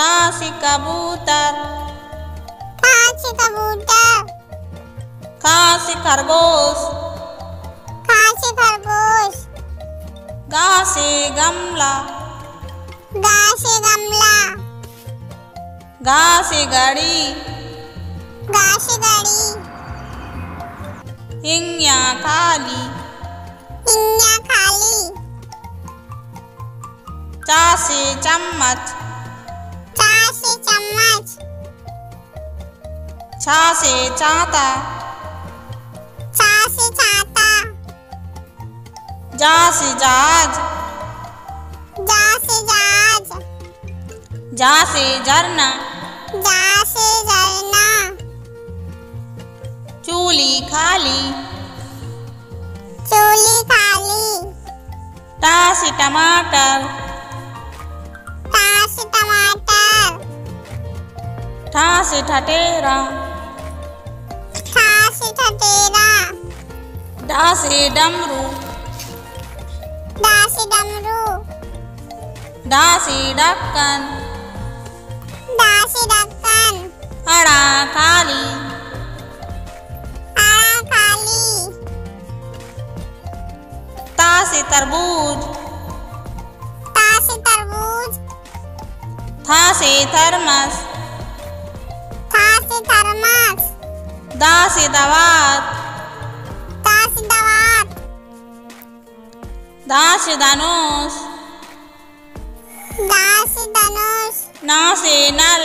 कहाँ से कबूतर, कहाँ से कबूतर, कहाँ से खरगोश, कहाँ से खरगोश, कहाँ से गमला, कहाँ से गमला, कहाँ से घड़ी, कहाँ से घड़ी, इंग्या खाली, इंग्या खाली, चा से चम्मच, छा से छाता, छा से छाता, जा से जहाज, जा से जहाज, जा से झरना, जा से झरना, चूली खाली, चूली खाली, टा से टमाटर, टा से टमाटर, ठा से ठठेरा, डा से डमरू, डा से डमरू, डा से ढक्कन, डा से ढक्कन, अड़ा खाली, अड़ा खाली, ता से तरबूज, ता से तरबूज, था से थर्मस, था से थर्मस, दा से दवात, दास धनुष, दास धनुष, नासेनल,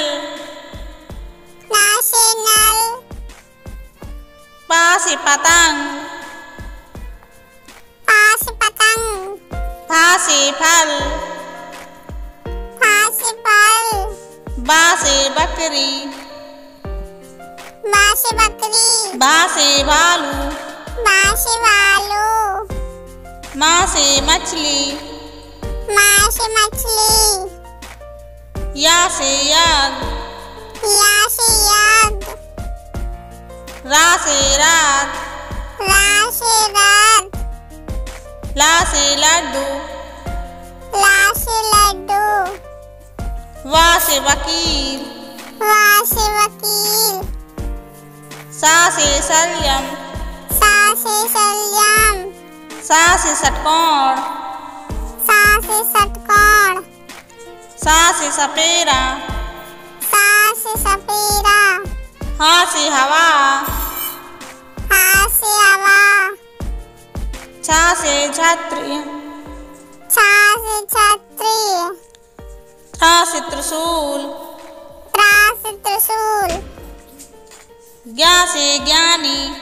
नासेनल, पास पतंग, पास पतंग, पास फल, बासे बकरी, बासे बकरी, बासे भालू, बासे भालू, माँ से मछली, माँ से मछली, या से याद, या से याद, रा से रात, रा से रात, ला से लड्डू, ला से लड्डू, वा से वकील, वा से वकील, सा से संयम, सा से षटकोण, सा से सपेरा, हा से हवा, छा से छतरी, त्रा से त्रिशूल, ज्ञा से ज्ञानी,